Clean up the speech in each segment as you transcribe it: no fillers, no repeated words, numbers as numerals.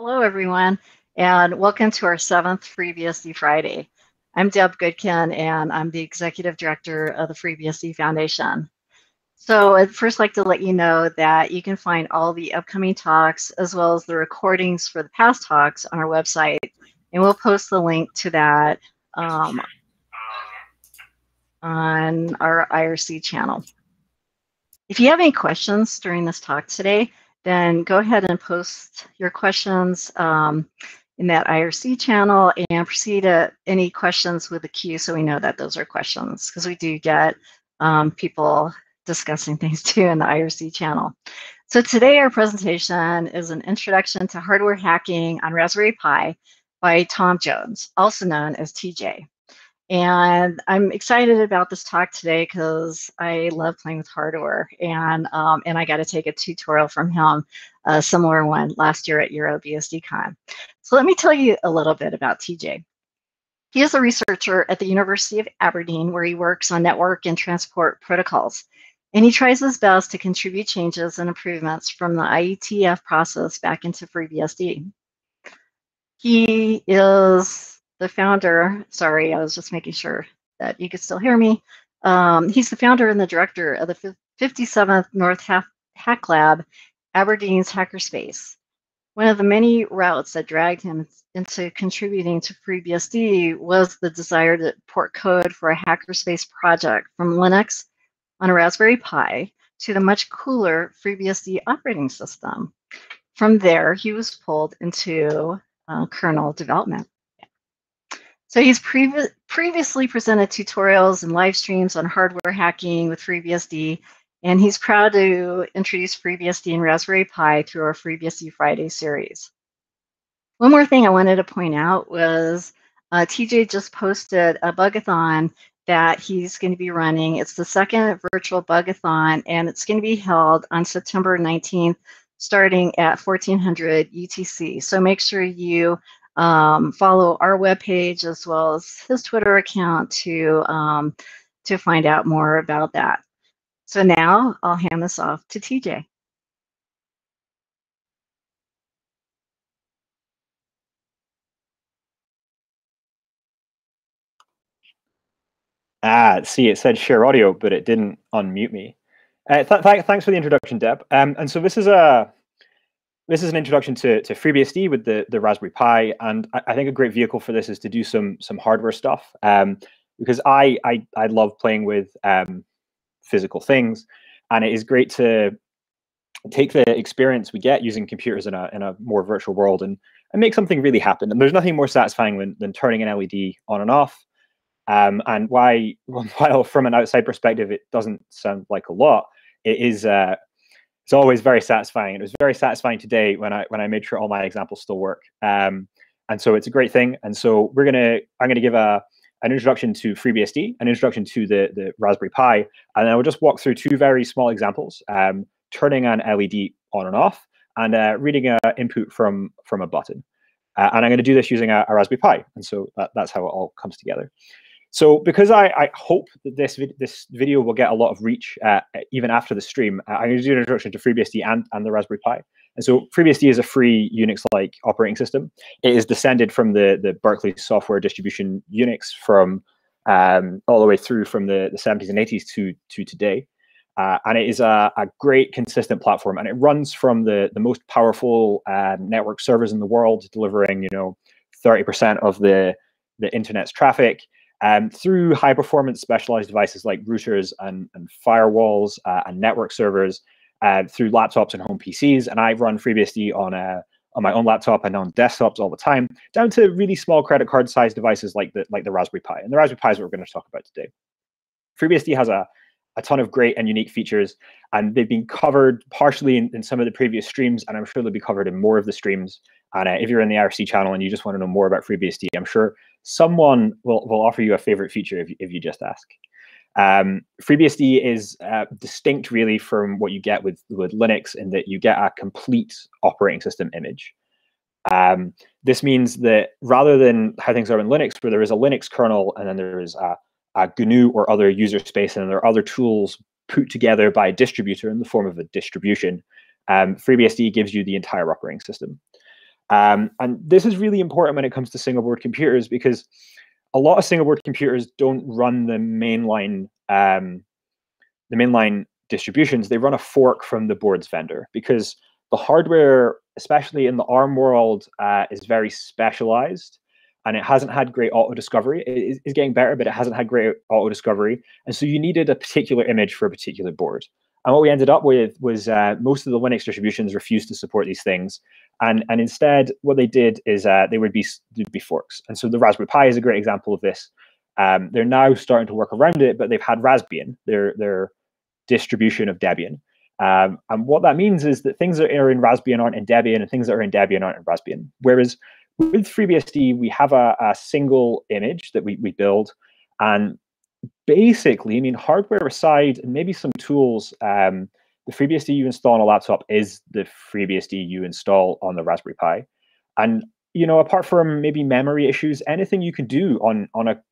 Hello, everyone, and welcome to our 7th FreeBSD Friday. I'm Deb Goodkin, and I'm the Executive Director of the FreeBSD Foundation. So I'd first like to let you know that you can find all the upcoming talks, as well as the recordings for the past talks on our website, and we'll post the link to that on our IRC channel. If you have any questions during this talk today, then go ahead and post your questions in that IRC channel and proceed any questions with the queue so we know that those are questions, because we do get people discussing things too in the IRC channel. So today our presentation is an introduction to hardware hacking on Raspberry Pi by Tom Jones, also known as TJ. And I'm excited about this talk today because I love playing with hardware, and I got to take a tutorial from him, a similar one last year at EuroBSDCon. So let me tell you a little bit about TJ. He is a researcher at the University of Aberdeen, where he works on network and transport protocols, and he tries his best to contribute changes and improvements from the IETF process back into FreeBSD. He is the founder, sorry, I was just making sure that you could still hear me. He's the founder and the director of the 57th North Hack Lab, Aberdeen's hackerspace. One of the many routes that dragged him into contributing to FreeBSD was the desire to port code for a hackerspace project from Linux on a Raspberry Pi to the much cooler FreeBSD operating system. From there, he was pulled into kernel development. So he's previously presented tutorials and live streams on hardware hacking with FreeBSD, and he's proud to introduce FreeBSD and Raspberry Pi through our FreeBSD Friday series. One more thing I wanted to point out was TJ just posted a bugathon that he's going to be running. It's the 2nd virtual bugathon, and it's going to be held on September 19th, starting at 1400 UTC. So make sure you follow our webpage as well as his Twitter account to find out more about that. So now I'll hand this off to TJ. See, it said share audio, but it didn't unmute me. Thanks for the introduction, Deb. And so this is an introduction to FreeBSD with the Raspberry Pi, and I think a great vehicle for this is to do some hardware stuff, because I love playing with physical things, and it is great to take the experience we get using computers in a more virtual world and make something really happen. And there's nothing more satisfying than turning an LED on and off. And while from an outside perspective it doesn't sound like a lot, it is. It's always very satisfying. It was very satisfying today when I made sure all my examples still work. And so it's a great thing. And so I'm gonna give an introduction to FreeBSD, an introduction to the Raspberry Pi, and then I will just walk through two very small examples: turning an LED on and off, and reading an input from a button. And I'm gonna do this using a Raspberry Pi. And so that's how it all comes together. So because I hope that this video will get a lot of reach even after the stream, I'm going to do an introduction to FreeBSD and the Raspberry Pi. And so FreeBSD is a free Unix-like operating system. It is descended from the Berkeley software distribution Unix from all the way through from the 70s and 80s to today. And it is a great consistent platform, and it runs from the most powerful network servers in the world, delivering 30% of the internet's traffic. Through high-performance specialized devices like routers and firewalls and network servers, through laptops and home PCs, and I run FreeBSD on my own laptop and on desktops all the time, down to really small credit card-sized devices like the Raspberry Pi. And the Raspberry Pi is what we're going to talk about today. FreeBSD has a ton of great and unique features, and they've been covered partially in some of the previous streams, and I'm sure they'll be covered in more of the streams. And if you're in the IRC channel and you just want to know more about FreeBSD, I'm sure someone will offer you a favorite feature if you just ask. FreeBSD is distinct really from what you get with Linux, in that you get a complete operating system image. This means that rather than how things are in Linux, where there is a Linux kernel and then there is a GNU or other user space, and there are other tools put together by a distributor in the form of a distribution, FreeBSD gives you the entire operating system. And this is really important when it comes to single board computers, because a lot of single board computers don't run the mainline distributions. They run a fork from the board's vendor, because the hardware, especially in the ARM world, is very specialized, and it hasn't had great auto discovery. It is getting better, but it hasn't had great auto discovery. And so you needed a particular image for a particular board. And what we ended up with was most of the Linux distributions refused to support these things. And instead, what they did is there'd be forks. And so the Raspberry Pi is a great example of this. They're now starting to work around it, but they've had Raspbian, their distribution of Debian. And what that means is that things that are in Raspbian aren't in Debian, and things that are in Debian aren't in Raspbian. Whereas with FreeBSD, we have a single image that we build. And basically, I mean, hardware aside, and maybe some tools, the FreeBSD you install on a laptop is the FreeBSD you install on the Raspberry Pi. And, you know, apart from maybe memory issues, anything you can do on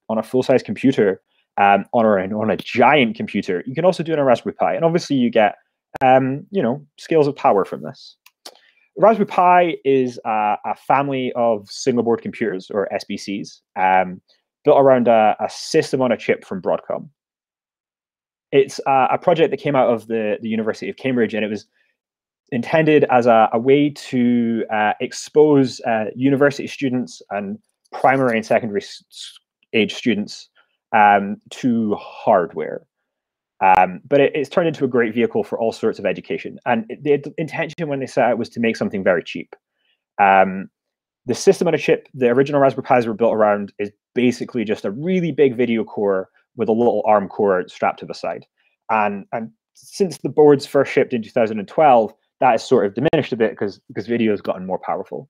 a full-size computer, on a giant computer, you can also do it on a Raspberry Pi. And obviously you get, you know, scales of power from this. Raspberry Pi is a family of single board computers, or SBCs, built around a system on a chip from Broadcom. It's a project that came out of the University of Cambridge, and it was intended as a way to expose university students and primary and secondary age students to hardware. But it's turned into a great vehicle for all sorts of education. And the intention when they set out was to make something very cheap. The system on a chip the original Raspberry Pis were built around is basically just a really big video core with a little ARM core strapped to the side. And since the boards first shipped in 2012, that has sort of diminished a bit because video's gotten more powerful.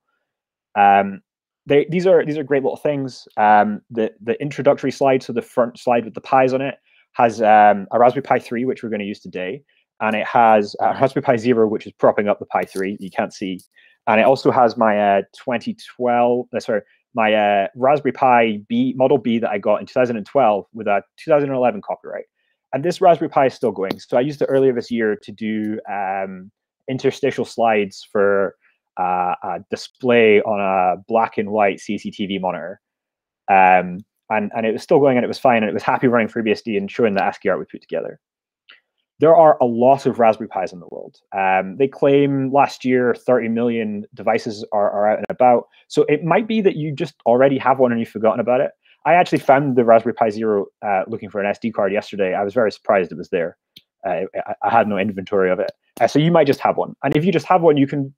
These are great little things. The introductory slide, so the front slide with the Pis on it, has a Raspberry Pi 3, which we're going to use today. And it has a Raspberry Pi 0, which is propping up the Pi 3. You can't see. And it also has my Raspberry Pi B, Model B, that I got in 2012 with a 2011 copyright. And this Raspberry Pi is still going. So I used it earlier this year to do interstitial slides for a display on a black and white CCTV monitor. And it was still going, and it was fine, and it was happy running FreeBSD and showing the ASCII art we put together. There are a lot of Raspberry Pis in the world. They claim last year 30 million devices are out and about. So it might be that you just already have one and you've forgotten about it. I actually found the Raspberry Pi 0 looking for an SD card yesterday. I was very surprised it was there. I had no inventory of it. So you might just have one. And if you just have one, you can...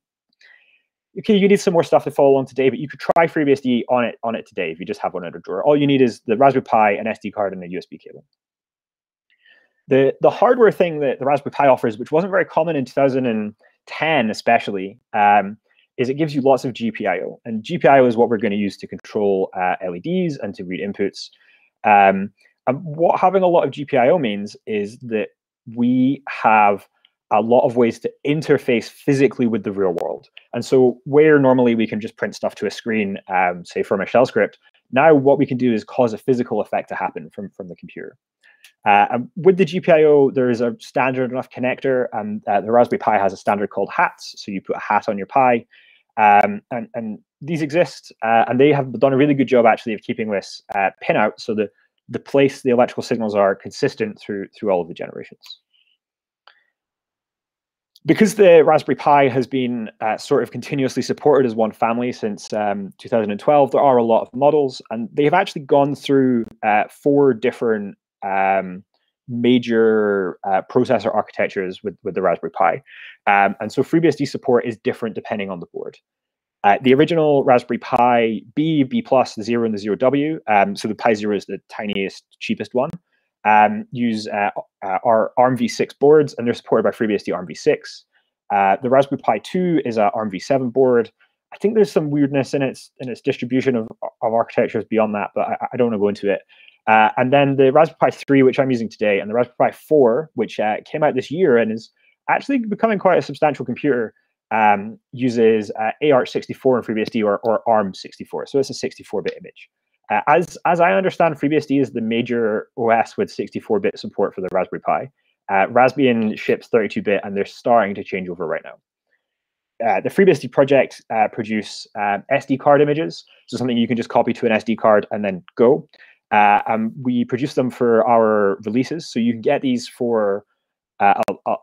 Okay, you need some more stuff to follow along today, but you could try FreeBSD on it today if you just have one out of drawer. All you need is the Raspberry Pi, an SD card, and a USB cable. The hardware thing that the Raspberry Pi offers, which wasn't very common in 2010 especially, is it gives you lots of GPIO. And GPIO is what we're going to use to control LEDs and to read inputs. And what having a lot of GPIO means is that we have a lot of ways to interface physically with the real world. And so where normally we can just print stuff to a screen, say from a shell script, now what we can do is cause a physical effect to happen from the computer. And with the GPIO, there is a standard enough connector, and the Raspberry Pi has a standard called hats. So you put a hat on your Pi, and these exist, and they have done a really good job actually of keeping this pin out so that the place the electrical signals are consistent through all of the generations. Because the Raspberry Pi has been sort of continuously supported as one family since 2012, there are a lot of models, and they have actually gone through 4 different major processor architectures with the Raspberry Pi. And so FreeBSD support is different depending on the board. The original Raspberry Pi B, B+, the 0 and the 0W, so the Pi 0 is the tiniest, cheapest one, use our ARMv6 boards, and they're supported by FreeBSD ARMv6. The Raspberry Pi 2 is an ARMv7 board. I think there's some weirdness in its distribution of architectures beyond that, but I don't want to go into it. And then the Raspberry Pi 3, which I'm using today, and the Raspberry Pi 4, which came out this year and is actually becoming quite a substantial computer, uses AART64 in FreeBSD or ARM64. So it's a 64-bit image. As I understand, FreeBSD is the major OS with 64-bit support for the Raspberry Pi. Raspbian ships 32-bit, and they're starting to change over right now. the FreeBSD project produce SD card images, so something you can just copy to an SD card and then go. We produce them for our releases, so you can get these for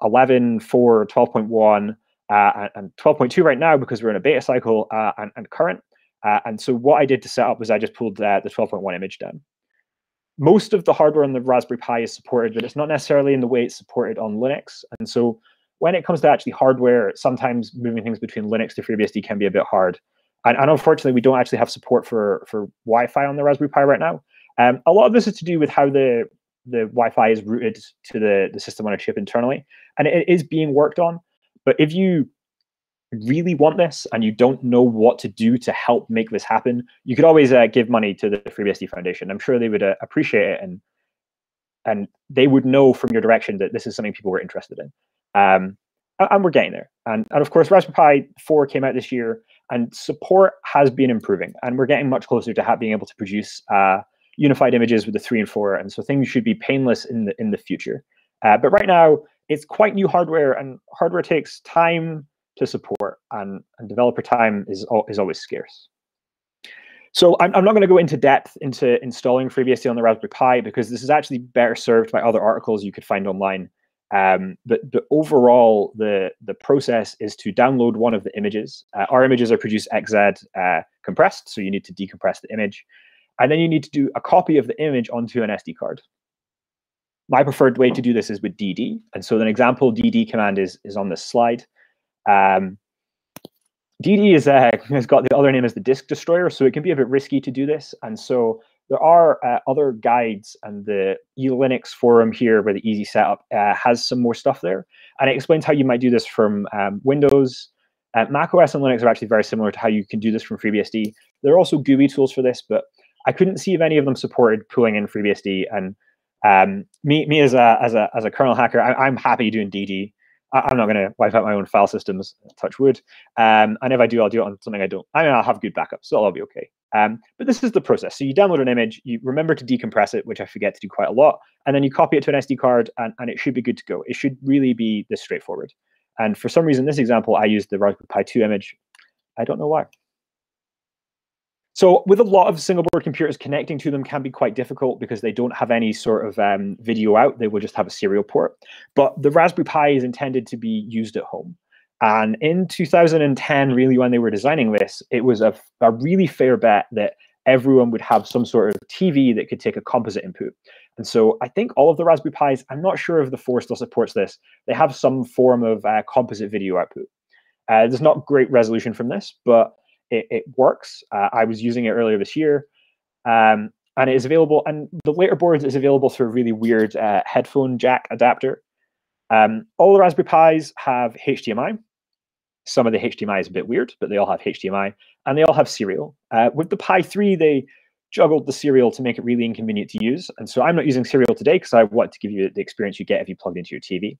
11, 4, 12.1, and 12.2 right now because we're in a beta cycle and current. And so what I did to set up was I just pulled the 12.1 image down. Most of the hardware on the Raspberry Pi is supported, but it's not necessarily in the way it's supported on Linux. And so when it comes to actually hardware, sometimes moving things between Linux to FreeBSD can be a bit hard. And unfortunately, we don't actually have support for Wi-Fi on the Raspberry Pi right now. A lot of this is to do with how the Wi-Fi is routed to the system on a chip internally. And it is being worked on. But if you really want this and you don't know what to do to help make this happen, you could always give money to the FreeBSD Foundation. I'm sure they would appreciate it, and they would know from your direction that this is something people were interested in. And we're getting there. And of course, Raspberry Pi 4 came out this year, and support has been improving, and we're getting much closer to being able to produce unified images with the 3 and 4, and so things should be painless in the future. But right now, it's quite new hardware, and hardware takes time to support, and developer time is always scarce. So I'm not going to go into depth into installing FreeBSD on the Raspberry Pi, because this is actually better served by other articles you could find online. But overall, the process is to download one of the images. Our images are produced XZ compressed, so you need to decompress the image. And then you need to do a copy of the image onto an SD card. My preferred way to do this is with DD. And so an example DD command is on this slide. DD has got the other name as the disk destroyer, so it can be a bit risky to do this. And so there are other guides, and the eLinux forum here where the easy setup has some more stuff there. And it explains how you might do this from Windows. Mac OS and Linux are actually very similar to how you can do this from FreeBSD. There are also GUI tools for this, but I couldn't see if any of them supported pulling in FreeBSD. And me as a kernel hacker, I'm happy doing DD. I'm not going to wipe out my own file systems, touch wood. And if I do, I'll do it on something I don't. I mean, I'll have good backups, so I'll be okay. But this is the process. So you download an image, you remember to decompress it, which I forget to do quite a lot, and then you copy it to an SD card, and it should be good to go. It should really be this straightforward. And for some reason, this example, I used the Raspberry Pi 2 image. I don't know why. So with a lot of single board computers, connecting to them can be quite difficult because they don't have any sort of video out. They will just have a serial port. But the Raspberry Pi is intended to be used at home. And in 2010, really, when they were designing this, it was a really fair bet that everyone would have some sort of TV that could take a composite input. And so I think all of the Raspberry Pis, I'm not sure if the 4 still supports this, they have some form of composite video output. There's not great resolution from this, but it works. I was using it earlier this year, and it is available. And the later boards is available through a really weird headphone jack adapter. All the Raspberry Pis have HDMI. Some of the HDMI is a bit weird, but they all have HDMI, and they all have serial. With the Pi 3, they juggled the serial to make it really inconvenient to use. And so I'm not using serial today because I want to give you the experience you get if you plug it into your TV.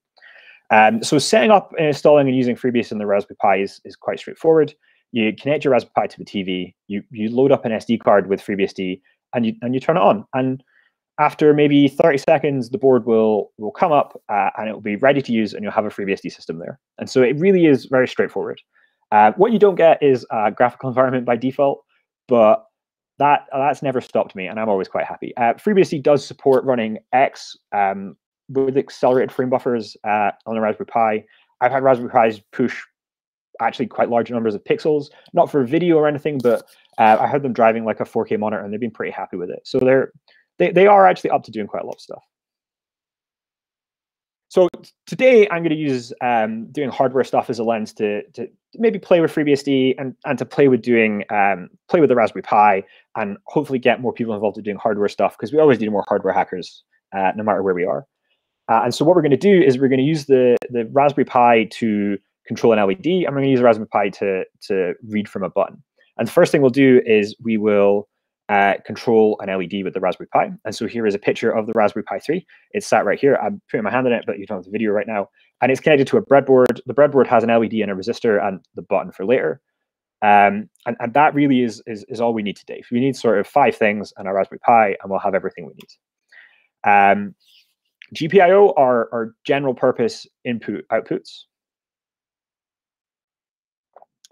So setting up, installing, and using FreeBSD on the Raspberry Pi is quite straightforward. You connect your Raspberry Pi to the TV, you load up an SD card with FreeBSD, and you turn it on. And after maybe 30 seconds, the board will come up, and it will be ready to use, and you'll have a FreeBSD system there. And so it really is very straightforward. What you don't get is a graphical environment by default, but that's never stopped me, and I'm always quite happy. FreeBSD does support running X with accelerated frame buffers on the Raspberry Pi. I've had Raspberry Pis push actually quite large numbers of pixels, not for video or anything, but I heard them driving like a 4K monitor, and they've been pretty happy with it. So they are actually up to doing quite a lot of stuff. So today I'm going to use doing hardware stuff as a lens to maybe play with FreeBSD and to play with play with the Raspberry Pi, and hopefully get more people involved in doing hardware stuff, because we always need more hardware hackers no matter where we are. And so what we're going to do is we're going to use the Raspberry Pi to control an LED. I'm going to use a Raspberry Pi to read from a button. And the first thing we'll do is we will control an LED with the Raspberry Pi. And so here is a picture of the Raspberry Pi 3. It's sat right here. I'm putting my hand on it, but you don't have the video right now. And it's connected to a breadboard. The breadboard has an LED and a resistor and the button for later. And that really is all we need today. We need sort of 5 things and our Raspberry Pi, and we'll have everything we need. GPIO are general purpose input outputs.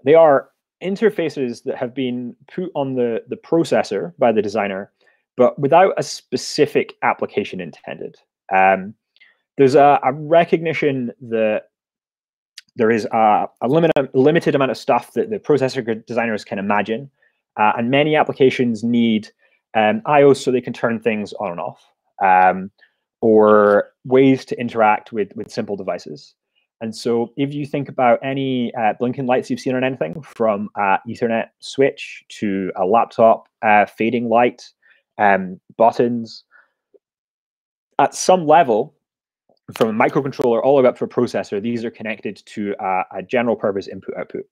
They are interfaces that have been put on the processor by the designer, but without a specific application intended. There's a recognition that there is a limited amount of stuff that the processor designers can imagine, and many applications need I/O so they can turn things on and off, or ways to interact with simple devices. And so if you think about any blinking lights you've seen on anything, from Ethernet switch to a laptop fading light, buttons, at some level, from a microcontroller all the way up to a processor, these are connected to a general purpose input-output.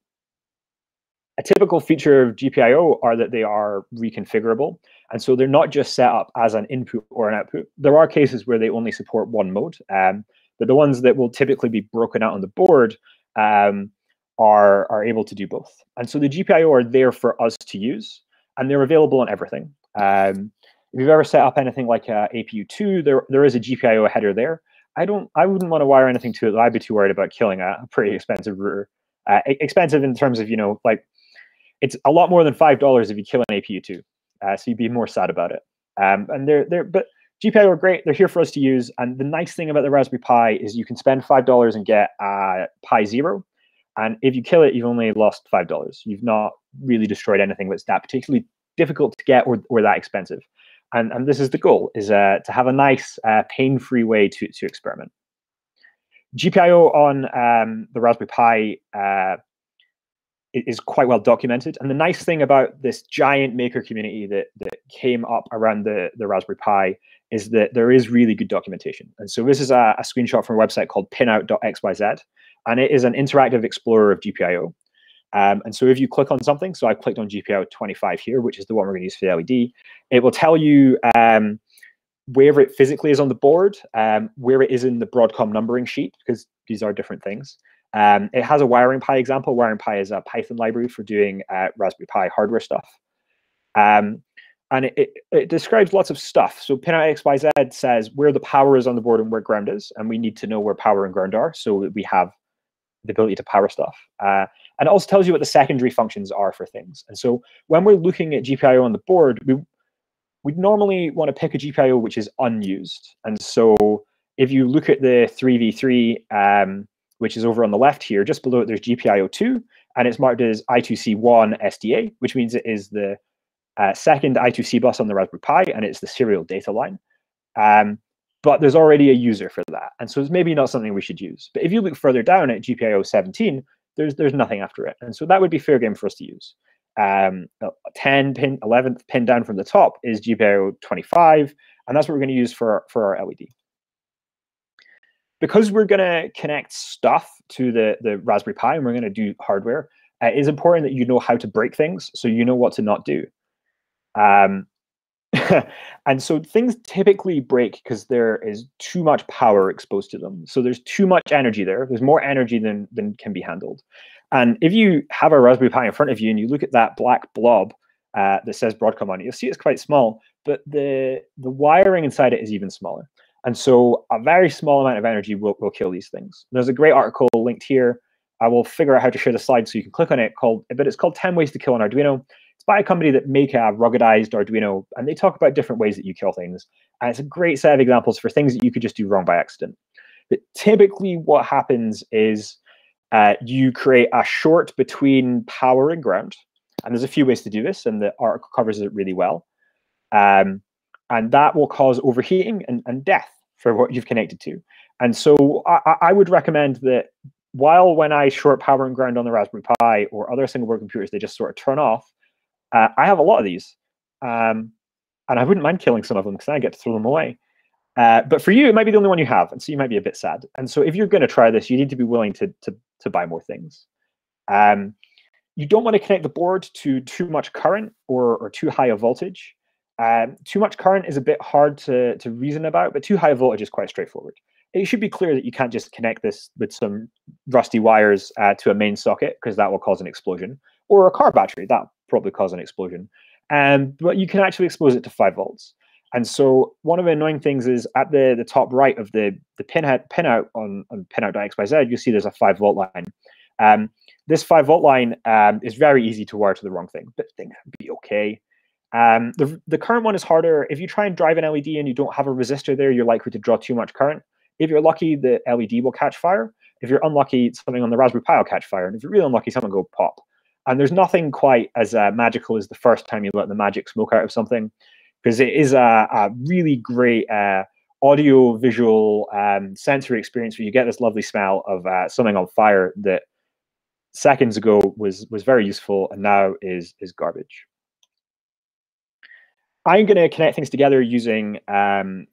A typical feature of GPIO are that they are reconfigurable. And so they're not just set up as an input or an output. There are cases where they only support one mode, but the ones that will typically be broken out on the board are able to do both. And so the GPIO are there for us to use, and they're available on everything. If you've ever set up anything like APU2, there is a GPIO header there. I wouldn't want to wire anything to it. I'd be too worried about killing a pretty expensive router. Expensive in terms of, you know, like, it's a lot more than $5 if you kill an APU2. So you'd be more sad about it. And but GPIO are great. They're here for us to use. And the nice thing about the Raspberry Pi is you can spend $5 and get Pi Zero. And if you kill it, you've only lost $5. You've not really destroyed anything that's that particularly difficult to get or that expensive. And this is the goal, is to have a nice pain-free way to experiment. GPIO on the Raspberry Pi is quite well documented. And the nice thing about this giant maker community that came up around the Raspberry Pi is that there is really good documentation. And so this is a screenshot from a website called pinout.xyz, and it is an interactive explorer of GPIO. And so if you click on something, so I've clicked on GPIO 25 here, which is the one we're going to use for the LED, it will tell you where it physically is on the board, where it is in the Broadcom numbering sheet, because these are different things. It has a Wiring Pi example. Wiring Pi is a Python library for doing Raspberry Pi hardware stuff. And it describes lots of stuff. So pinout.xyz says where the power is on the board and where ground is, and we need to know where power and ground are so that we have the ability to power stuff. And it also tells you what the secondary functions are for things. And so when we're looking at GPIO on the board, we'd normally want to pick a GPIO which is unused. And so if you look at the 3v3, which is over on the left here, just below it, there's GPIO2, and it's marked as I2C1 SDA, which means it is the second I2C bus on the Raspberry Pi, and it's the serial data line. But there's already a user for that. And so it's maybe not something we should use. But if you look further down at GPIO 17, there's nothing after it. And so that would be fair game for us to use. 11th pin down from the top is GPIO 25. And that's what we're going to use for our LED. Because we're going to connect stuff to the Raspberry Pi and we're going to do hardware, it is important that you know how to break things so you know what to not do. And so things typically break because there is too much power exposed to them. So there's too much energy there. There's more energy than can be handled. And if you have a Raspberry Pi in front of you and you look at that black blob that says Broadcom on it, you'll see it's quite small, but the wiring inside it is even smaller. And so a very small amount of energy will kill these things. There's a great article linked here. I will figure out how to share the slide so you can click on it, but it's called 10 Ways to Kill an Arduino. By a company that make a ruggedized Arduino, and they talk about different ways that you kill things. And it's a great set of examples for things that you could just do wrong by accident. But typically what happens is you create a short between power and ground. And there's a few ways to do this, and the article covers it really well. And that will cause overheating and death for what you've connected to. And so I would recommend that while when I short power and ground on the Raspberry Pi or other single board computers, they just sort of turn off. I have a lot of these, and I wouldn't mind killing some of them because I get to throw them away. But for you, it might be the only one you have, and so you might be a bit sad. And so if you're going to try this, you need to be willing to buy more things. You don't want to connect the board to too much current or too high a voltage. Too much current is a bit hard to reason about, but too high a voltage is quite straightforward. It should be clear that you can't just connect this with some rusty wires to a main socket, because that will cause an explosion, or a car battery. That probably cause an explosion, but you can actually expose it to 5 volts. And so one of the annoying things is at the top right of the pinout on pinout.xyz, you'll see there's a 5 volt line. This 5-volt line is very easy to wire to the wrong thing, but things would be okay. The current one is harder. If you try and drive an LED and you don't have a resistor there, you're likely to draw too much current. If you're lucky, the LED will catch fire. If you're unlucky, something on the Raspberry Pi will catch fire. And if you're really unlucky, something will pop. And there's nothing quite as magical as the first time you let the magic smoke out of something, because it is a really great audio, visual, sensory experience where you get this lovely smell of something on fire that seconds ago was very useful and now is garbage. I'm going to connect things together using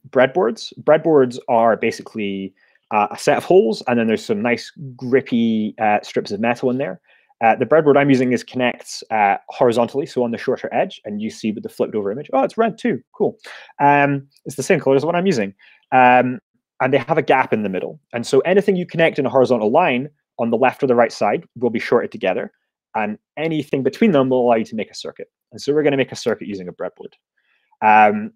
breadboards. Breadboards are basically a set of holes, and then there's some nice grippy strips of metal in there. The breadboard I'm using is connects horizontally, so on the shorter edge, and you see with the flipped over image, oh, it's red too, cool. It's the same color as what I'm using. And they have a gap in the middle. And so anything you connect in a horizontal line on the left or the right side will be shorted together, and anything between them will allow you to make a circuit. And so we're going to make a circuit using a breadboard.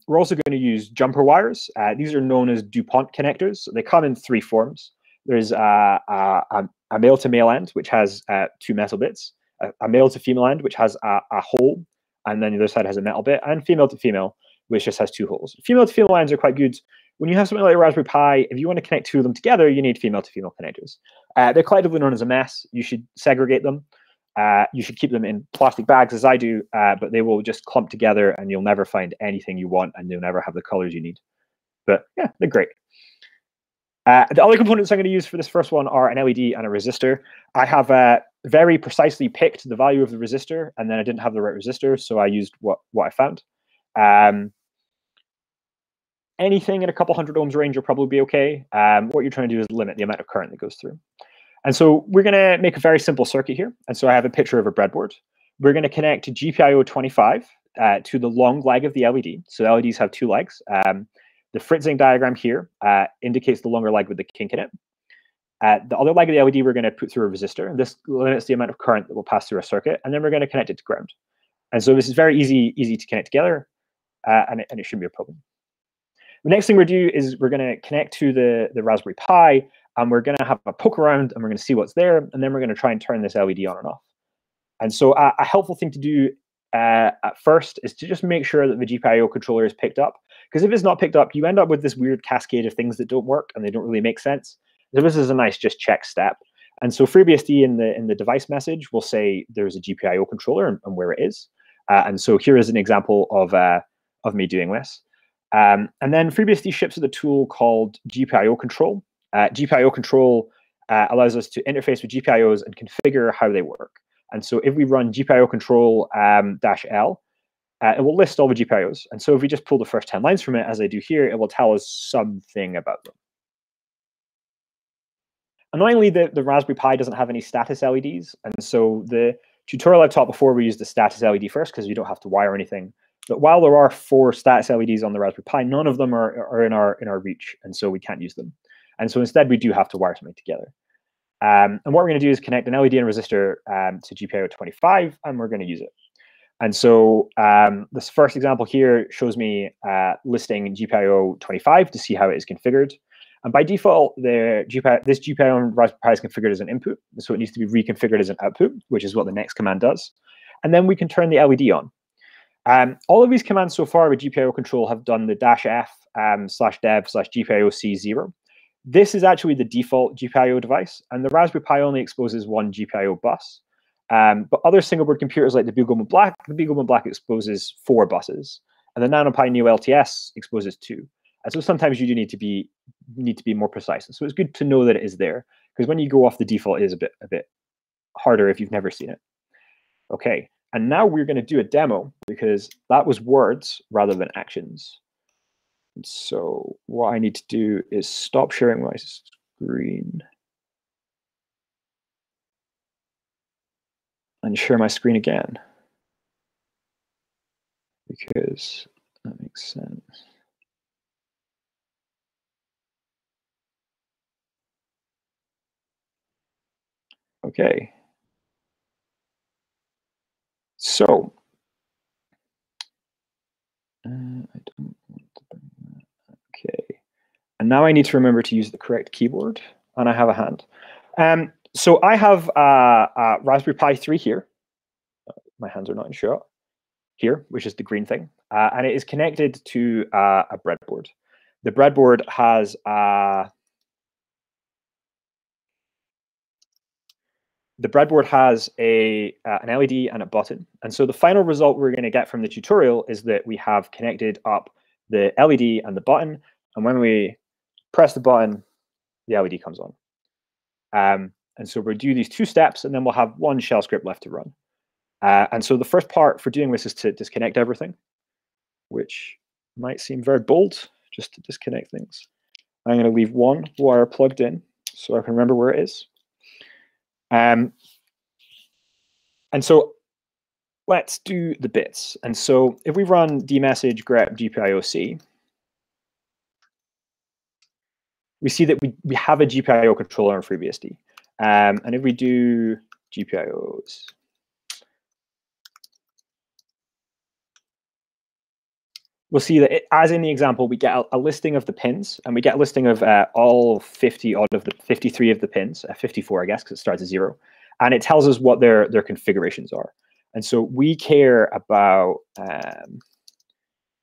We're also going to use jumper wires. These are known as DuPont connectors. So they come in three forms. There's a male-to-male end, which has two metal bits, a male-to-female end, which has a hole, and then the other side has a metal bit, and female-to-female, which just has two holes. Female-to-female ends are quite good. When you have something like a Raspberry Pi, if you want to connect two of them together, you need female-to-female connectors. They're collectively known as a mess. You should segregate them. You should keep them in plastic bags, as I do, but they will just clump together, and you'll never find anything you want, and you'll never have the colors you need. But yeah, they're great. The other components I'm going to use for this first one are an LED and a resistor. I have very precisely picked the value of the resistor, and then I didn't have the right resistor, so I used what I found. Anything in a couple hundred ohms range will probably be okay. What you're trying to do is limit the amount of current that goes through. And so we're going to make a very simple circuit here. And so I have a picture of a breadboard. We're going to connect GPIO 25 to the long leg of the LED. So LEDs have two legs. The Fritzing diagram here indicates the longer leg with the kink in it. The other leg of the LED we're going to put through a resistor. This limits the amount of current that will pass through a circuit. And then we're going to connect it to ground. And so this is very easy to connect together, and it shouldn't be a problem. The next thing we're going to do is we're going to connect to the Raspberry Pi, and we're going to have a poke around, and we're going to see what's there, and then we're going to try and turn this LED on and off. And so a helpful thing to do at first is to just make sure that the GPIO controller is picked up, because if it's not picked up, you end up with this weird cascade of things that don't work, and they don't really make sense. So this is a nice just check step. And so FreeBSD in the device message will say there's a GPIO controller and where it is. And so here is an example of me doing this. And then FreeBSD ships with a tool called GPIO Control. GPIO Control allows us to interface with GPIOs and configure how they work. And so if we run GPIO Control -L, it will list all the GPIOs. And so if we just pull the first 10 lines from it, as I do here, it will tell us something about them. Annoyingly, the Raspberry Pi doesn't have any status LEDs. And so the tutorial I taught before, we used the status LED first because we don't have to wire anything. But while there are four status LEDs on the Raspberry Pi, none of them are in our reach, and so we can't use them. And so instead, we do have to wire something together. And what we're going to do is connect an LED and resistor to GPIO 25, and we're going to use it. And so this first example here shows me listing GPIO 25 to see how it is configured. And by default, this GPIO on Raspberry Pi is configured as an input, so it needs to be reconfigured as an output, which is what the next command does. And then we can turn the LED on. All of these commands so far with GPIO control have done the -f /dev/GPIOC0. This is actually the default GPIO device, and the Raspberry Pi only exposes one GPIO bus. But other single board computers like the Beagle-Moen Black, exposes four buses, and the NanoPi Neo LTS exposes two. And so sometimes you do need to be more precise. And so it's good to know that it is there, because when you go off the default, it is a bit harder if you've never seen it. Okay. And now we're going to do a demo, because that was words rather than actions. And so what I need to do is stop sharing my screen and share my screen again, because that makes sense. Okay. So, I don't want to bring that. Okay. And now I need to remember to use the correct keyboard, and I have a hand. So I have a Raspberry Pi 3 here. My hands are not in shot. Here, which is the green thing. And it is connected to a breadboard. The breadboard has an LED and a button. And so the final result we're going to get from the tutorial is that we have connected up the LED and the button. And when we press the button, the LED comes on. And so we'll do these two steps, and then we'll have one shell script left to run. And so the first part for doing this is to disconnect everything, which might seem very bold, just to disconnect things. I'm going to leave one wire plugged in so I can remember where it is. And so let's do the bits. And so if we run dmessage grep GPIOC, we see that we have a GPIO controller in FreeBSD. And if we do GPIOs, we'll see that, as in the example, we get a listing of the pins, and we get a listing of all 53 of the pins, 54, I guess, because it starts at 0. And it tells us what their configurations are. And so we care about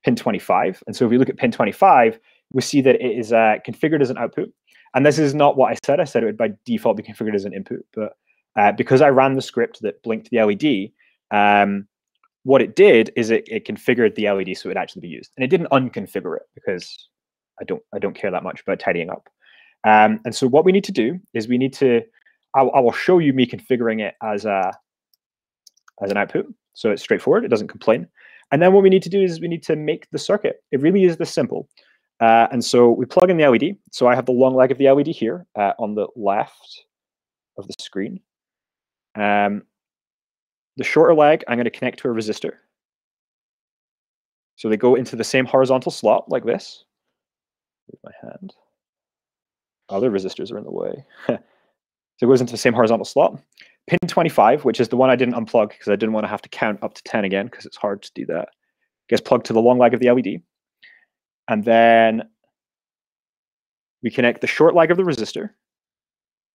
pin 25. And so if we look at pin 25, we see that it is configured as an output. And this is not what I said. I said it would by default be configured as an input. But because I ran the script that blinked the LED, what it did is it configured the LED so it would actually be used, and it didn't unconfigure it because I don't care that much about tidying up. And so what we need to do is we need to I will show you me configuring it as an output, so it's straightforward, it doesn't complain. And then what we need to do is we need to make the circuit. It really is this simple. And so we plug in the LED. So I have the long leg of the LED here on the left of the screen. The shorter leg, I'm going to connect to a resistor. So they go into the same horizontal slot like this. Move my hand. Other resistors are in the way. So it goes into the same horizontal slot. Pin 25, which is the one I didn't unplug because I didn't want to have to count up to 10 again because it's hard to do that, gets plugged to the long leg of the LED. And then we connect the short leg of the resistor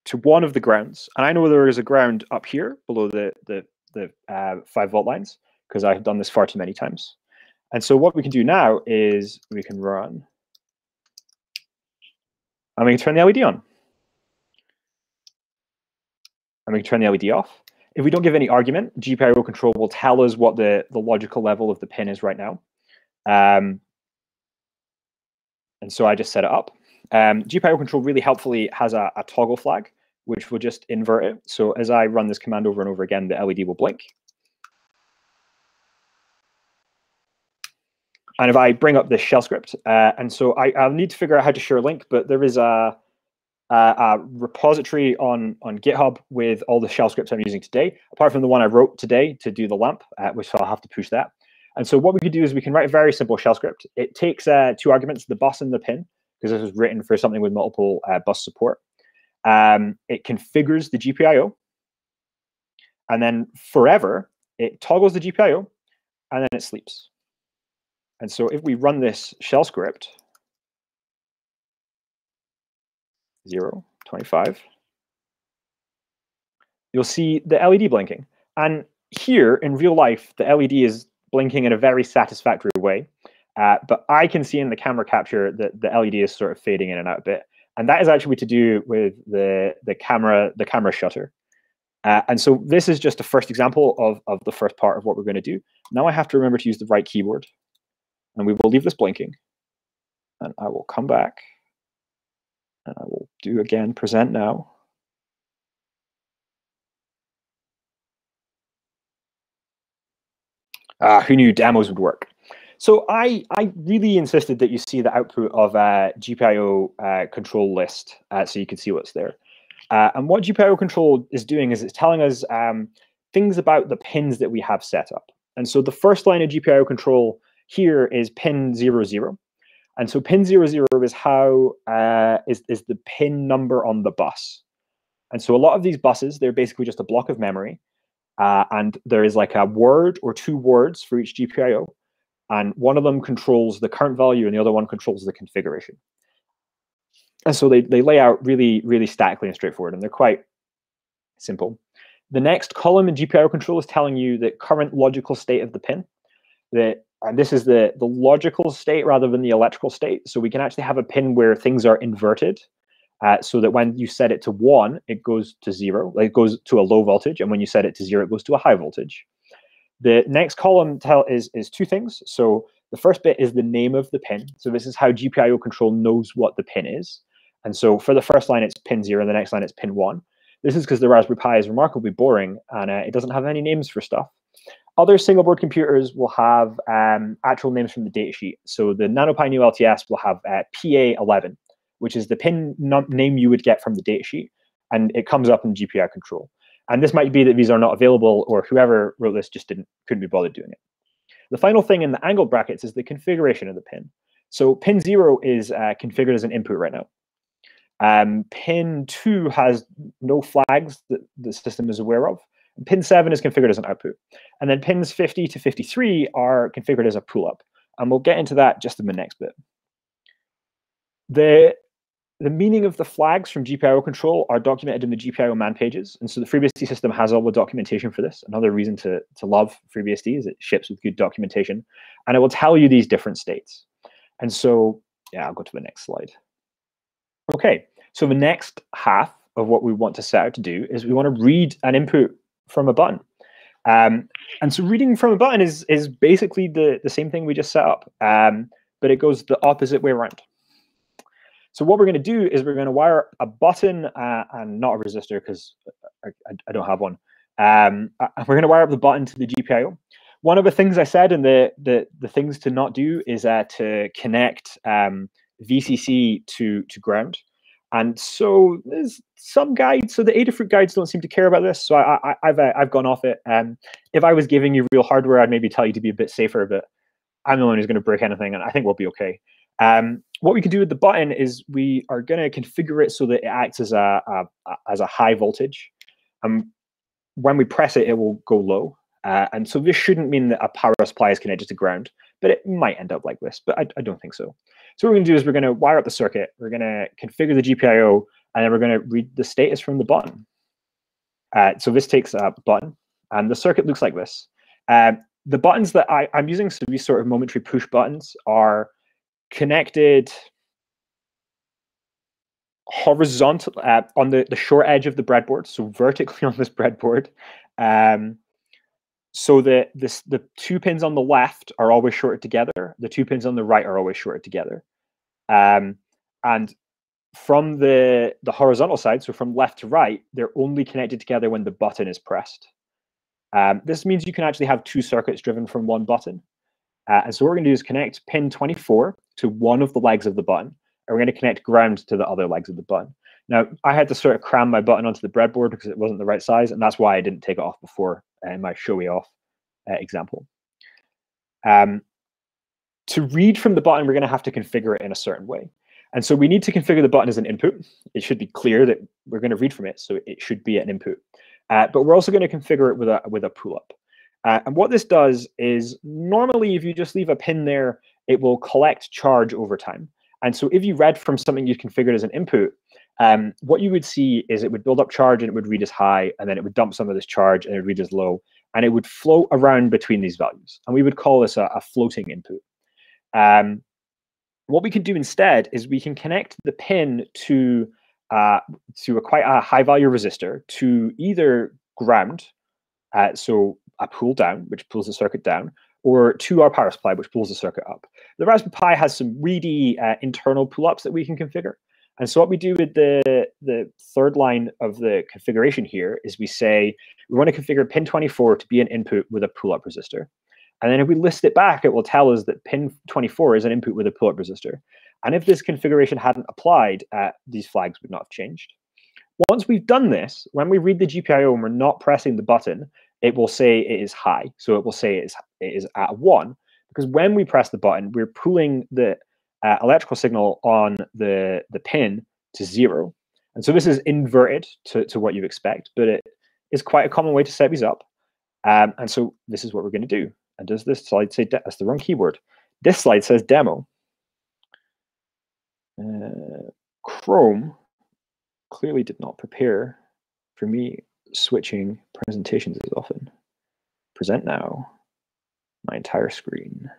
to one of the grounds. And I know there is a ground up here below the 5-volt lines because I have done this far too many times. And so what we can do now is we can run, and we can turn the LED on, and we can turn the LED off. If we don't give any argument, GPIO control will tell us what the logical level of the pin is right now. And so I just set it up. GPIO control really helpfully has a toggle flag, which will just invert it. So as I run this command over and over again, the LED will blink. And if I bring up this shell script, and so I'll need to figure out how to share a link, but there is a repository on GitHub with all the shell scripts I'm using today, apart from the one I wrote today to do the lamp, which I'll have to push that. And so what we could do is we can write a very simple shell script. It takes two arguments, the bus and the pin, because this was written for something with multiple bus support. It configures the GPIO, and then forever it toggles the GPIO, and then it sleeps. And so if we run this shell script, 0, 25, you'll see the LED blinking. And here in real life, the LED is blinking in a very satisfactory way. But I can see in the camera capture that the LED is sort of fading in and out a bit. And that is actually to do with the camera shutter. And so this is just a first example of the first part of what we're going to do. Now I have to remember to use the right keyboard. And we will leave this blinking. And I will come back. And I will do again present now. Who knew demos would work? So I really insisted that you see the output of a GPIO control list so you can see what's there. And what GPIO control is doing is it's telling us things about the pins that we have set up. And so the first line of GPIO control here is pin 00. And so pin 00 is is the pin number on the bus. And so a lot of these buses, they're basically just a block of memory. And there is like a word or two words for each GPIO. And one of them controls the current value, and the other one controls the configuration. And so they lay out really, really statically and straightforward, and they're quite Simple. The next column in GPIO control is telling you the current logical state of the pin. And this is the logical state rather than the electrical state. So we can actually have a pin where things are inverted, so that when you set it to 1, it goes to 0. Like it goes to a low voltage. And when you set it to 0, it goes to a high voltage. The next column is two things. So the first bit is the name of the pin. So this is how GPIO control knows what the pin is. And so for the first line, it's pin 0. And the next line, it's pin 1. This is because the Raspberry Pi is remarkably boring, and it doesn't have any names for stuff. Other single board computers will have actual names from the datasheet. So the NanoPi Neo LTS will have PA11, which is the pin name you would get from the datasheet, and it comes up in GPIO control. And this might be that these are not available, or whoever wrote this just couldn't be bothered doing it. The final thing in the angled brackets is the configuration of the pin. So pin 0 is configured as an input right now. Pin 2 has no flags that the system is aware of. Pin 7 is configured as an output. And then pins 50 to 53 are configured as a pull-up. And we'll get into that just in the next bit. The meaning of the flags from GPIO control are documented in the GPIO man pages. And so the FreeBSD system has all the documentation for this. Another reason to love FreeBSD is it ships with good documentation. And it will tell you these different states. And so, yeah, I'll go to the next slide. OK, so the next half of what we want to set out to do is we want to read an input from a button. And so reading from a button is basically the same thing we just set up, but it goes the opposite way around. So what we're going to do is we're going to wire a button and not a resistor, because I don't have one. We're going to wire up the button to the GPIO. One of the things I said in the things to not do is to connect VCC to ground. And so there's some guides. So the Adafruit guides don't seem to care about this. So I've gone off it. If I was giving you real hardware, I'd maybe tell you to be a bit safer, but I'm the one who's going to break anything, and I think we'll be OK. What we can do with the button is we are going to configure it so that it acts as a high voltage. When we press it, it will go low. And so this shouldn't mean that a power supply is connected to ground, but it might end up like this, but I don't think so. So what we're going to do is we're going to wire up the circuit, we're going to configure the GPIO, and then we're going to read the status from the button. So this takes a button, and the circuit looks like this. The buttons that I'm using, so these sort of momentary push buttons, are connected horizontally on the short edge of the breadboard, so vertically on this breadboard. So the two pins on the left are always shorted together. The two pins on the right are always shorted together. And from the horizontal side, so from left to right, they're only connected together when the button is pressed. This means you can actually have two circuits driven from one button. And so what we're going to do is connect pin 24 to one of the legs of the button. And we're going to connect ground to the other legs of the button. Now, I had to sort of cram my button onto the breadboard because it wasn't the right size, and that's why I didn't take it off before in my showy off example. To read from the button, we're going to have to configure it in a certain way. And so we need to configure the button as an input. It should be clear that we're going to read from it, so it should be an input. But we're also going to configure it with a pull-up. And what this does is, normally, if you just leave a pin there, it will collect charge over time. And so if you read from something you configured as an input, what you would see is it would build up charge and it would read as high, and then it would dump some of this charge and it would read as low, and it would float around between these values. And we would call this a floating input. What we can do instead is we can connect the pin to quite a high value resistor, to either ground, so a pull down, which pulls the circuit down, or to our power supply, which pulls the circuit up. The Raspberry Pi has some really internal pull-ups that we can configure. And so what we do with the third line of the configuration here is we say, we want to configure pin 24 to be an input with a pull-up resistor. And then if we list it back, it will tell us that pin 24 is an input with a pull-up resistor. And if this configuration hadn't applied, these flags would not have changed. Once we've done this, when we read the GPIO and we're not pressing the button, it will say it is high. So it will say it is at 1, because when we press the button, we're pulling the electrical signal on the pin to 0. And so this is inverted to what you expect, but it is quite a common way to set these up. And so this is what we're going to do. And does this slide say, that's the wrong keyword. This slide says demo. Chrome clearly did not prepare for me switching presentations as often. Present now, my entire screen.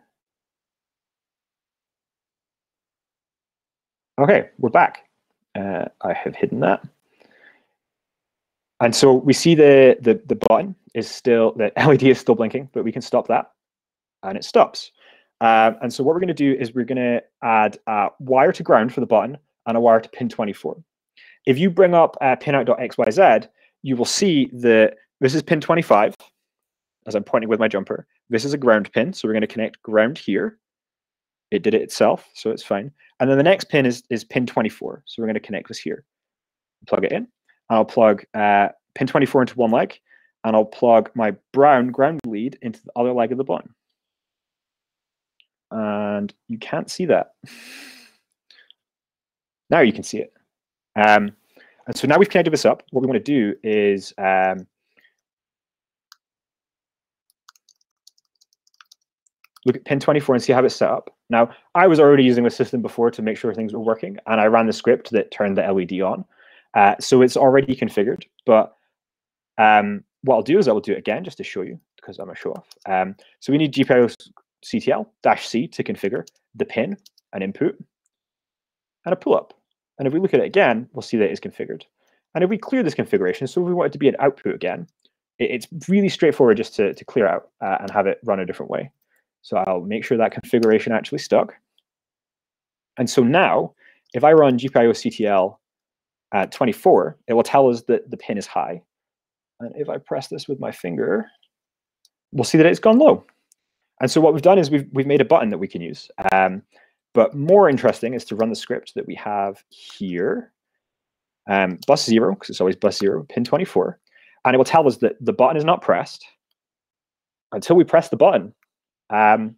Okay, we're back. I have hidden that. And so we see the button is still, the LED is still blinking, but we can stop that, and it stops. And so what we're going to do is we're going to add a wire to ground for the button and a wire to pin 24. If you bring up pinout.xyz, you will see that this is pin 25, as I'm pointing with my jumper. This is a ground pin, so we're going to connect ground here. It did it itself, so it's fine. And then the next pin is pin 24, so we're going to connect this here. Plug it in. I'll plug pin 24 into one leg, and I'll plug my brown ground lead into the other leg of the button. And you can't see that. Now you can see it. And so now we've connected this up. What we want to do is look at pin 24 and see how it's set up. Now, I was already using the system before to make sure things were working, and I ran the script that turned the LED on. So it's already configured, but what I'll do is I will do it again just to show you, because I'm a show off. So we need gpio-ctl-c to configure the pin, an input, and a pull-up. And if we look at it again, we'll see that it's configured. And if we clear this configuration, so if we want it to be an output again, it's really straightforward just to clear out and have it run a different way. So I'll make sure that configuration actually stuck. And so now, if I run gpio-ctl 24, it will tell us that the pin is high. And if I press this with my finger, we'll see that it's gone low. And so what we've done is we've made a button that we can use. But more interesting is to run the script that we have here, +0, because it's always +0, pin 24. And it will tell us that the button is not pressed until we press the button. And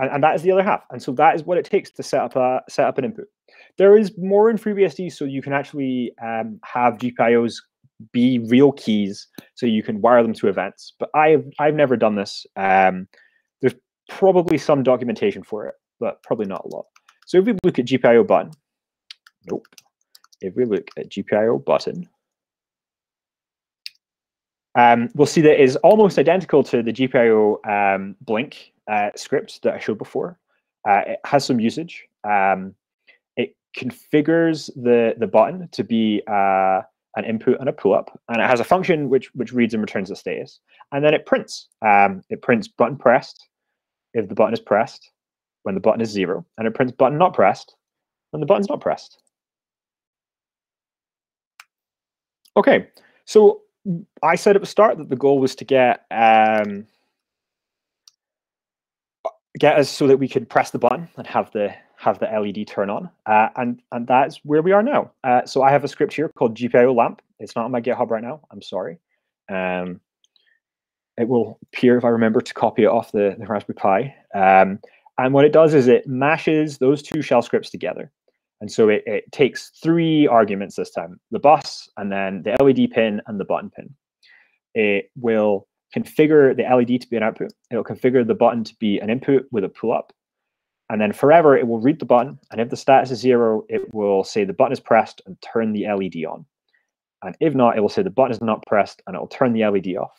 that is the other half. And so that is what it takes to set up an input. There is more in FreeBSD, so you can actually have GPIOs be real keys, so you can wire them to events. But I've never done this. There's probably some documentation for it, but probably not a lot. So if we look at GPIO button, nope. If we look at GPIO button, we'll see that it is almost identical to the GPIO blink script that I showed before. It has some usage. It configures the button to be an input and a pull-up, and it has a function which reads and returns the status, and then it prints. It prints button pressed if the button is pressed, when the button is 0, and it prints button not pressed when the button's not pressed. Okay, so I said at the start that the goal was to get us so that we could press the button and have the LED turn on, and that's where we are now. So I have a script here called GPIO lamp. It's not on my GitHub right now. I'm sorry. It will appear if I remember to copy it off the Raspberry Pi. And what it does is it mashes those two shell scripts together. And so it takes 3 arguments this time, the bus, and then the LED pin, and the button pin. It will configure the LED to be an output. It will configure the button to be an input with a pull-up. And then forever, it will read the button. And if the status is 0, it will say the button is pressed and turn the LED on. And if not, it will say the button is not pressed and it will turn the LED off.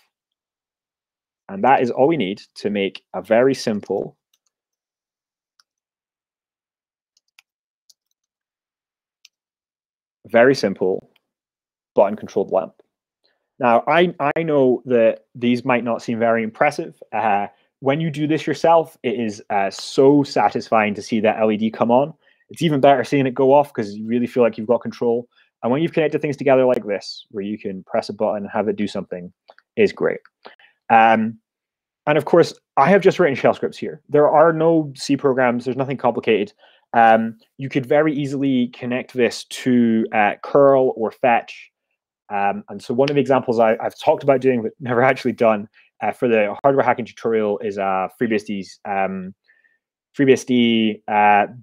And that is all we need to make a very simple button-controlled lamp. Now, I know that these might not seem very impressive. When you do this yourself, it is so satisfying to see that LED come on. It's even better seeing it go off because you really feel like you've got control. And when you've connected things together like this, where you can press a button and have it do something, is great. And of course, I have just written shell scripts here. There are no C programs. There's nothing complicated. You could very easily connect this to curl or fetch. And so one of the examples I've talked about doing but never actually done for the hardware hacking tutorial is FreeBSD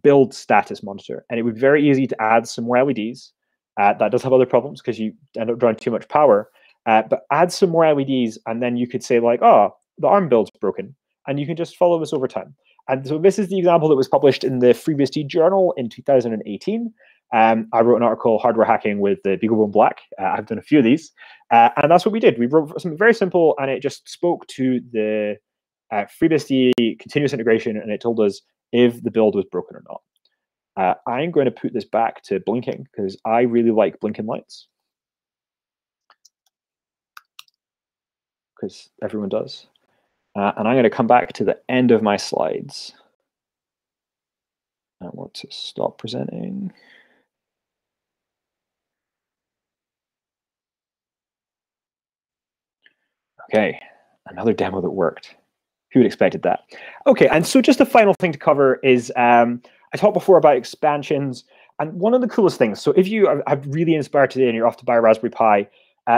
build status monitor. And it would be very easy to add some more LEDs. That does have other problems because you end up drawing too much power. But add some more LEDs, and then you could say, like, oh, the ARM build's broken. And you can just follow this over time. And so this is the example that was published in the FreeBSD journal in 2018. I wrote an article, Hardware Hacking with the BeagleBone Black. I've done a few of these. And that's what we did. We wrote something very simple, and it just spoke to the FreeBSD continuous integration, and it told us if the build was broken or not. I'm going to put this back to blinking because I really like blinking lights. Because everyone does. And I'm going to come back to the end of my slides. I want to stop presenting. Okay, another demo that worked. Who had expected that? Okay, and so just the final thing to cover is I talked before about expansions, and one of the coolest things. So if you are really inspired today and you're off to buy a Raspberry Pi,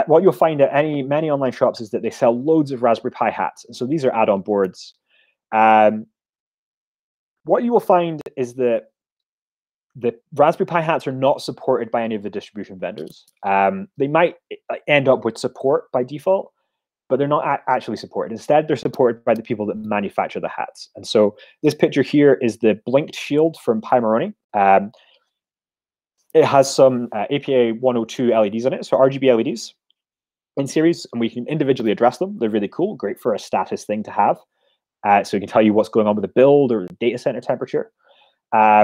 what you'll find at many online shops is that they sell loads of Raspberry Pi hats, and so these are add-on boards. What you will find is that the Raspberry Pi hats are not supported by any of the distribution vendors. They might end up with support by default, but they're not actually supported. Instead, they're supported by the people that manufacture the hats. And so this picture here is the Blinked Shield from Pimeroni. It has some APA 102 LEDs on it, so RGB LEDs in series, and we can individually address them. They're really cool, great for a status thing to have. So we can tell you what's going on with the build or the data center temperature. But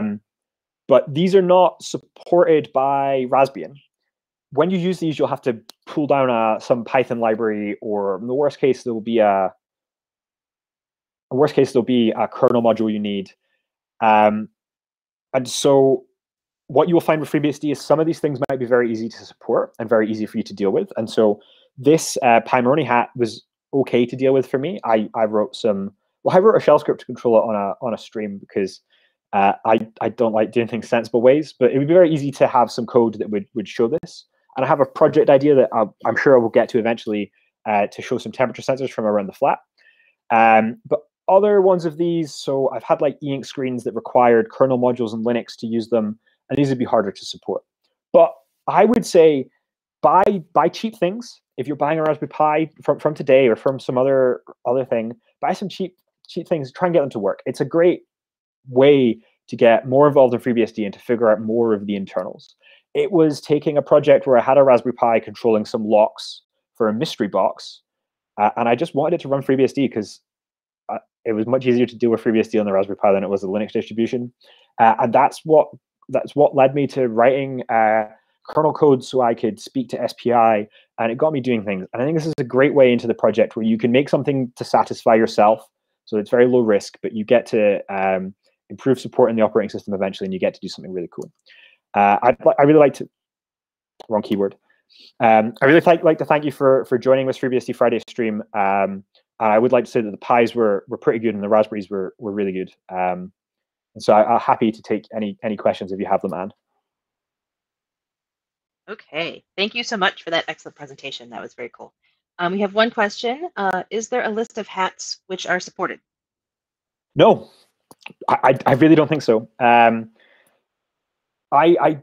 these are not supported by Raspbian. When you use these, you'll have to pull down some Python library, or in the worst case, there will be a kernel module you need. And so what you will find with FreeBSD is some of these things might be very easy to support and very easy for you to deal with. And so this Pimeroni hat was okay to deal with for me. I wrote some. Well, I wrote a shell script to control it on a stream because I don't like doing things sensible ways. But it would be very easy to have some code that would show this. And I have a project idea that I'm sure I will get to eventually to show some temperature sensors from around the flat. But other ones of these, so I've had like e-ink screens that required kernel modules in Linux to use them, and these would be harder to support. But I would say buy cheap things. If you're buying a Raspberry Pi from today or from some other thing, buy some cheap things, try and get them to work. It's a great way to get more involved in FreeBSD and to figure out more of the internals. It was taking a project where I had a Raspberry Pi controlling some locks for a mystery box, and I just wanted it to run FreeBSD because it was much easier to deal with FreeBSD on the Raspberry Pi than it was the Linux distribution. And that's what led me to writing kernel code so I could speak to SPI, and it got me doing things. And I think this is a great way into the project where you can make something to satisfy yourself. So it's very low risk, but you get to improve support in the operating system eventually, and you get to do something really cool. I really like to, wrong keyword. I really like to thank you for joining this FreeBSD Friday stream. I would like to say that the Pis were pretty good and the Raspberries were really good. And so I'm happy to take any questions if you have them, Anne. Okay, thank you so much for that excellent presentation. That was very cool. We have one question. Is there a list of hats which are supported? No, I really don't think so. I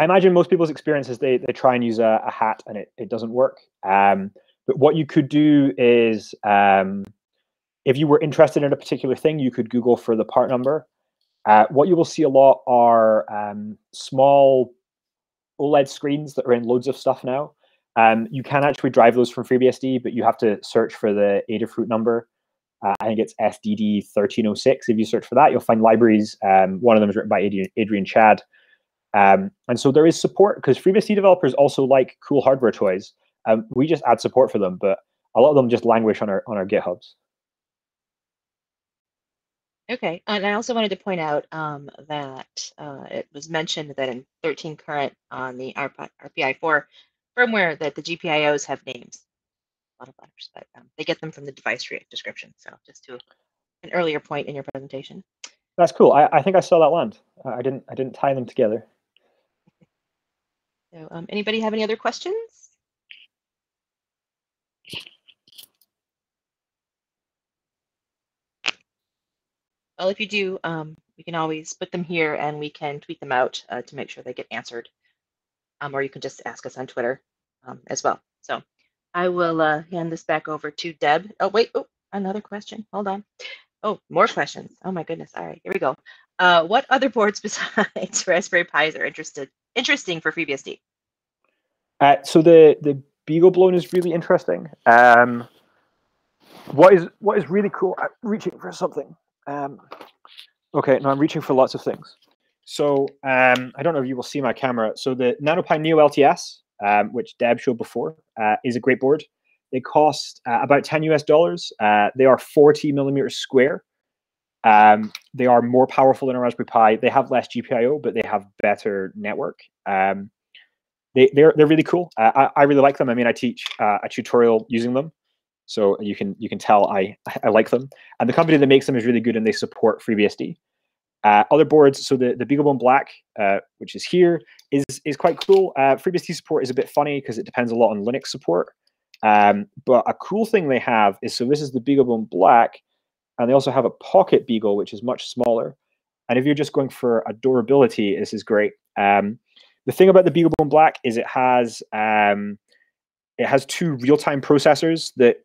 imagine most people's experience is they try and use a hat and it doesn't work. But what you could do is if you were interested in a particular thing, you could Google for the part number. What you will see a lot are small OLED screens that are in loads of stuff now. You can actually drive those from FreeBSD, but you have to search for the Adafruit number. I think it's SDD1306. If you search for that, you'll find libraries. One of them is written by Adrian Chad. And so there is support because FreeBSD developers also like cool hardware toys. We just add support for them, but a lot of them just languish on our GitHubs. Okay, and I also wanted to point out that it was mentioned that in 13 current on the RPI4 firmware that the GPIOs have names, a lot of letters, but they get them from the device description. So just to an earlier point in your presentation. That's cool. I think I saw that land. I didn't tie them together. So anybody have any other questions? Well, if you do, we can always put them here and we can tweet them out to make sure they get answered. Or you can just ask us on Twitter as well. So I will hand this back over to Deb. Oh, wait, another question. Hold on. Oh, more questions. Oh my goodness. All right, here we go. What other boards besides Raspberry Pis are interesting for FreeBSD? So the BeagleBlown is really interesting. What is really cool? I'm reaching for something. Okay, no, I'm reaching for lots of things. So I don't know if you will see my camera. So the NanoPi Neo LTS, which Deb showed before, is a great board. They cost about $10 US. They are 40 millimeters square. They are more powerful than a Raspberry Pi. They have less GPIO, but they have better network. They're really cool. I really like them. I mean, I teach a tutorial using them, so you can tell I like them. And the company that makes them is really good, and they support FreeBSD. Other boards, so the BeagleBone Black, which is here, is quite cool. FreeBSD support is a bit funny because it depends a lot on Linux support. But a cool thing they have is, so this is the BeagleBone Black, and they also have a Pocket Beagle, which is much smaller. And if you're just going for adorability, this is great. The thing about the BeagleBone Black is it has two real-time processors that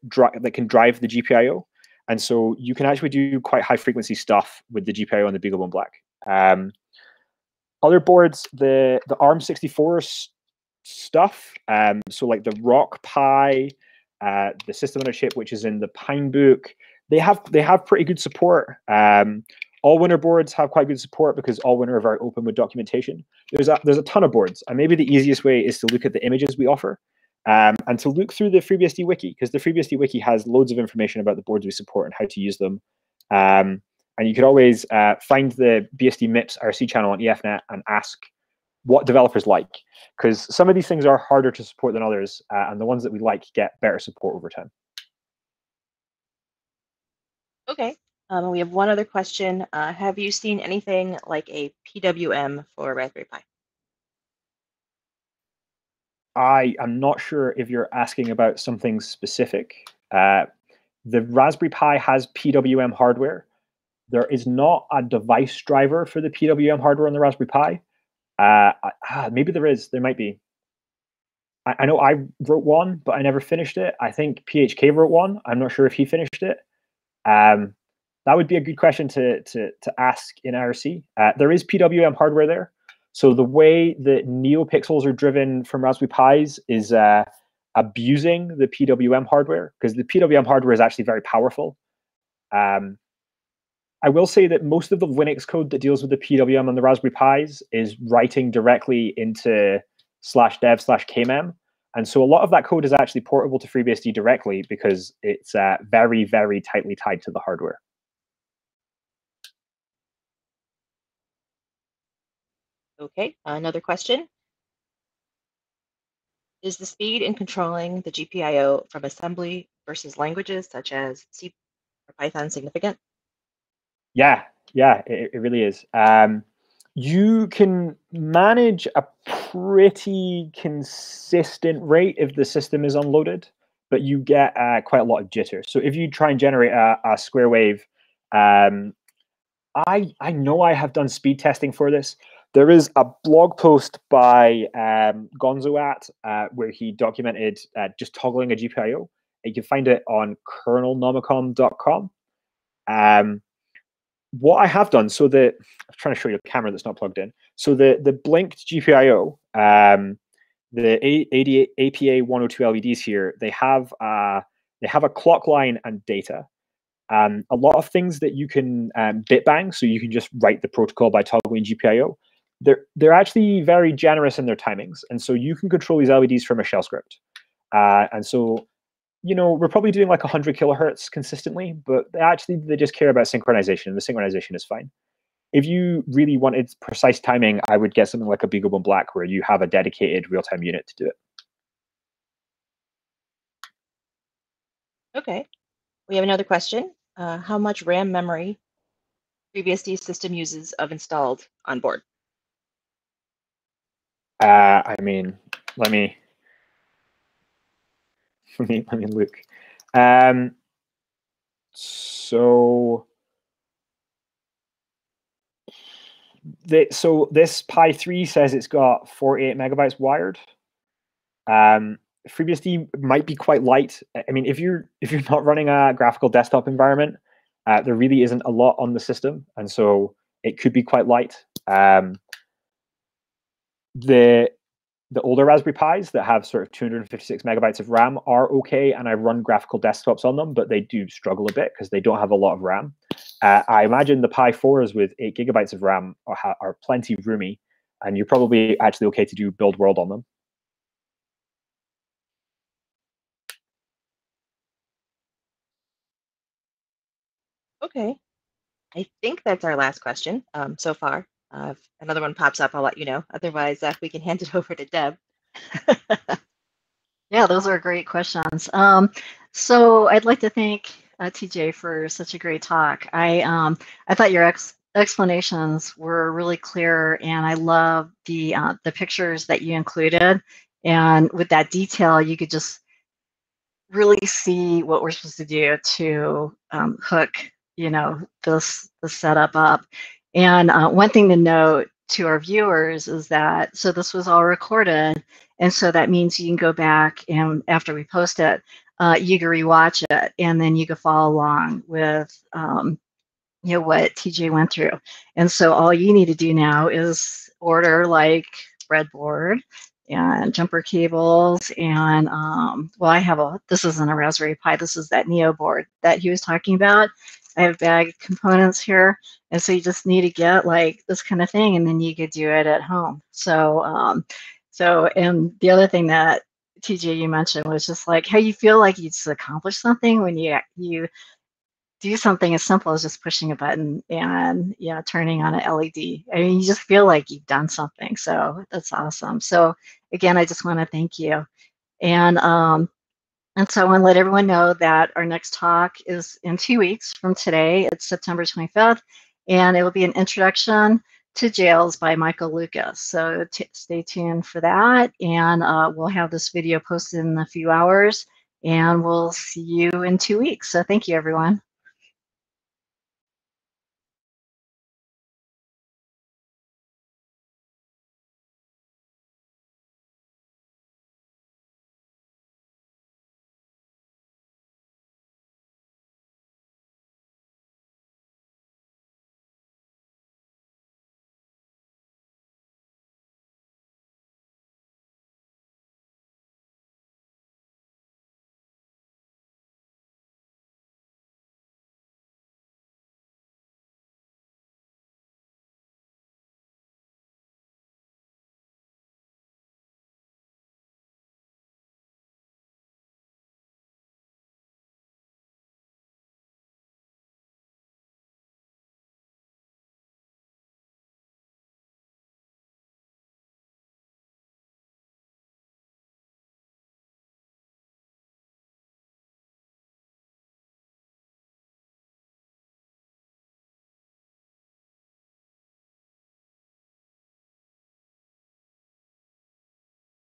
can drive the GPIO, and so you can actually do quite high-frequency stuff with the GPIO on the BeagleBone Black. Other boards, the ARM64 stuff, so like the Rock Pi, the System on a Chip, which is in the Pinebook, they have pretty good support. Allwinner boards have quite good support because Allwinner are very open with documentation. There's a ton of boards, and maybe the easiest way is to look at the images we offer, and to look through the FreeBSD Wiki, because the FreeBSD Wiki has loads of information about the boards we support and how to use them. And you could always find the BSD MIPS IRC channel on EFNet and ask what developers like, because some of these things are harder to support than others, and the ones that we like get better support over time. Okay. We have one other question. Have you seen anything like a PWM for Raspberry Pi? I am not sure if you're asking about something specific. The Raspberry Pi has PWM hardware. There is not a device driver for the PWM hardware on the Raspberry Pi. Maybe there is. There might be. I know I wrote one, but I never finished it. I think PHK wrote one. I'm not sure if he finished it. That would be a good question to ask in IRC. There is PWM hardware there. So the way that NeoPixels are driven from Raspberry Pis is abusing the PWM hardware, because the PWM hardware is actually very powerful. I will say that most of the Linux code that deals with the PWM on the Raspberry Pis is writing directly into /dev/kmem. And so a lot of that code is actually portable to FreeBSD directly, because it's very, very tightly tied to the hardware. Okay, another question. Is the speed in controlling the GPIO from assembly versus languages such as C or Python significant? Yeah, it really is. You can manage a pretty consistent rate if the system is unloaded, but you get quite a lot of jitter. So if you try and generate a square wave, I know I have done speed testing for this. There is a blog post by Gonzo at where he documented just toggling a GPIO. You can find it on kernelnomicon.com. What I have done, so that I'm trying to show you a camera that's not plugged in. So the blinked GPIO, the APA102 LEDs here, they have a clock line and data. A lot of things that you can bit bang, so you can just write the protocol by toggling GPIO. They're actually very generous in their timings, and so you can control these LEDs from a shell script. And so, you know, we're probably doing like 100 kilohertz consistently, but they just care about synchronization, and the synchronization is fine. If you really wanted precise timing, I would get something like a BeagleBone Black, where you have a dedicated real-time unit to do it. Okay, we have another question. How much RAM memory FreeBSD system uses of installed on board? I mean, let me look. So this Pi 3 says it's got 48 megabytes wired. FreeBSD might be quite light. I mean, if you're not running a graphical desktop environment, There really isn't a lot on the system, and so it could be quite light. The older Raspberry Pis that have sort of 256 megabytes of RAM are okay, and I run graphical desktops on them, but they do struggle a bit because they don't have a lot of RAM. I imagine the Pi 4s with 8 gigabytes of RAM are plenty roomy, and you're probably actually okay to do build world on them. Okay, I think that's our last question so far. If another one pops up, I'll let you know. Otherwise, we can hand it over to Deb. Yeah, those are great questions. So I'd like to thank TJ for such a great talk. I thought your explanations were really clear, and I love the pictures that you included. And with that detail, you could just really see what we're supposed to do to hook, you know, this setup up. And one thing to note to our viewers is that, so this was all recorded, and so that means you can go back and after we post it, you can rewatch it, and then you can follow along with, you know, what TJ went through. And so all you need to do now is order like breadboard and jumper cables, and well, I have this isn't a Raspberry Pi, this is that Neo board that he was talking about. I have bag components here, and so you just need to get like this kind of thing, and then you could do it at home. So, and the other thing that TJ you mentioned was just like how you feel like you just accomplished something when you do something as simple as just pushing a button and, you know, turning on an LED. I mean, you just feel like you've done something. So that's awesome. So again, I just want to thank you, and so I want to let everyone know that our next talk is in 2 weeks from today. It's September 25th, and it will be an introduction to jails by Michael Lucas. So stay tuned for that, and we'll have this video posted in a few hours, and we'll see you in 2 weeks. So thank you, everyone.